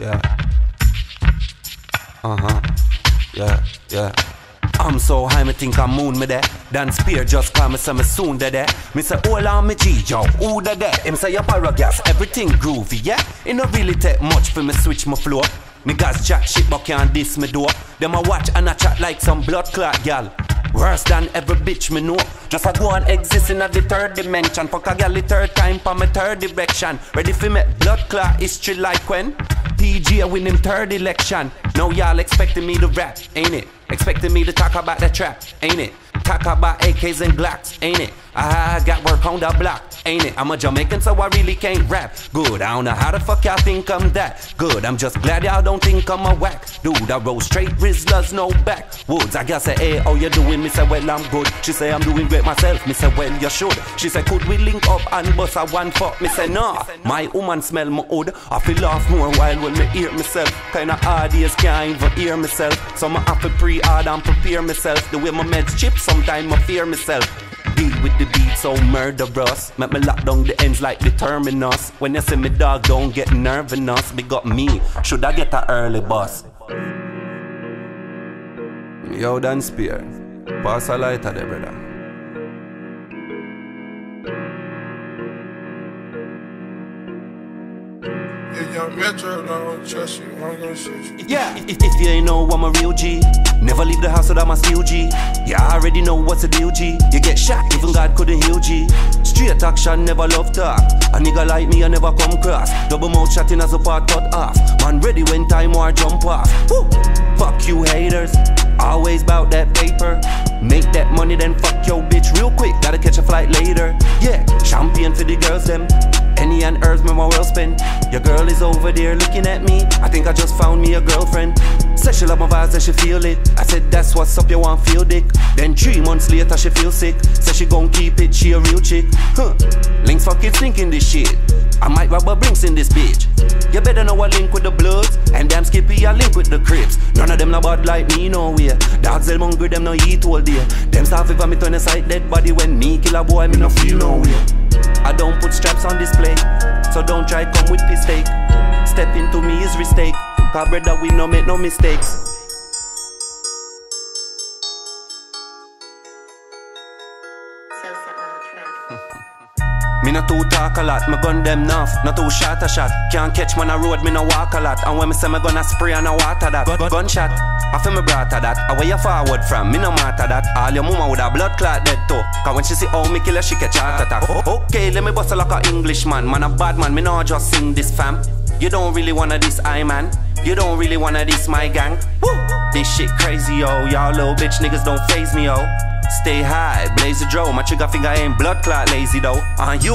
Yeah. Yeah, yeah. I'm so high, me think I'm moon me there. Dan Spear just call me, say me soon de there. Me say, hold on me G, yo, who de there? Him say, your paragas, everything groovy, yeah? It no really take much for me switch my flow. Niggas chat shit, but can't diss me door. Them a watch and a chat like some blood clot gal. Worse than every bitch me know. Just a go and exist in a the third dimension. Fuck a gal the third time for my third direction. Ready for me blood clot history like when TG win him third election. Now y'all expecting me to rap, ain't it? Expecting me to talk about the trap, ain't it? Talk about AKs and Glocks, ain't it? I got work on the block, ain't it? I'm a Jamaican, so I really can't rap. Good, I don't know how the fuck y'all think I'm that. Good, I'm just glad y'all don't think I'm a whack. Dude, I roll straight, Rizzlers, no back. Woods, I guess say, hey, how you doing? Me say, well, I'm good. She say, I'm doing great myself. Me say, well, you should. She say, could we link up and bust a one fuck? Me say, nah. My woman smell my hood. I feel laugh more while when me hear myself. Kinda hard ears can't even hear myself. So I have to pre-order and prepare myself. The way my meds chip, sometimes I fear myself. Deal with the beat so murderous. Make me lock down the ends like the terminus. When you see me dog, don't get nervous. Big up me, should I get an early bus? Yo, Dan Spear, pass a lighter there, brother. Metro, don't trust you, I'm gonna shoot you. Yeah, if you ain't know I'm a real G, never leave the house without my steel G. Yeah, I already know what's a deal G. You get shot, even God couldn't heal G. Straight action, never love talk. A nigga like me, I never come cross. Double mouth shotting as a part cut off. Man ready when time or jump off. Woo! Fuck you haters, always bout that paper. Make that money then fuck your bitch real quick, gotta catch a flight later. Yeah, champagne for the girls them. Any and herbs me my well spent. Your girl is over there looking at me. I think I just found me a girlfriend. Said she love my vibes and she feel it. I said that's what's up, you want feel dick. Then 3 months later she feel sick. Said she gon' keep it, she a real chick. Huh, Links fuck it thinking this shit. I might rob a Brinks in this bitch. You better know I link with the Bloods. And damn Skippy I link with the Crips. None of them no bad like me no way. Dogs them hungry, them no eat all day. Them starve if I me turn aside dead body. When me kill a boy, me no feel no way. I don't put straps on display, so don't try come with piss take. Step into me is mistake, cause brother we no make no mistakes. Me no too talk a lot, me gun them nuff. No too shot a shot, can't catch man a road, me no walk a lot. And when me say me gonna spray and I water that gunshot, I feel me brata that. Away you forward from, me no matter that. All your mama with a blood clot dead too. Cause when she see how me kill her, she catch heart attack. Okay, let me bust her like a Englishman. Man a bad man, me no just sing this fam. You don't really wanna this I man. You don't really wanna this my gang. Woo! This shit crazy yo, y'all little bitch niggas don't faze me yo. Stay high, blaze the draw. My trigger finger ain't blood clot lazy though. And you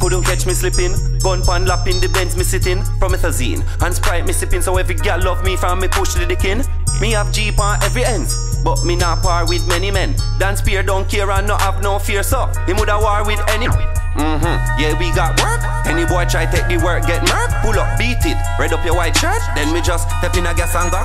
couldn't catch me slipping. Gun pan lapping, the Benz me sitting. Promethazine and Sprite me sipping. So every gal love me from me push to the kin. Me have Jeep on every end, but me not par with many men. Dan Spear don't care and not have no fear. So him woulda war with any. Yeah, we got work. Any boy try take the work get murk. Pull up, beat it, red up your white shirt. Then me just step in a gas and go.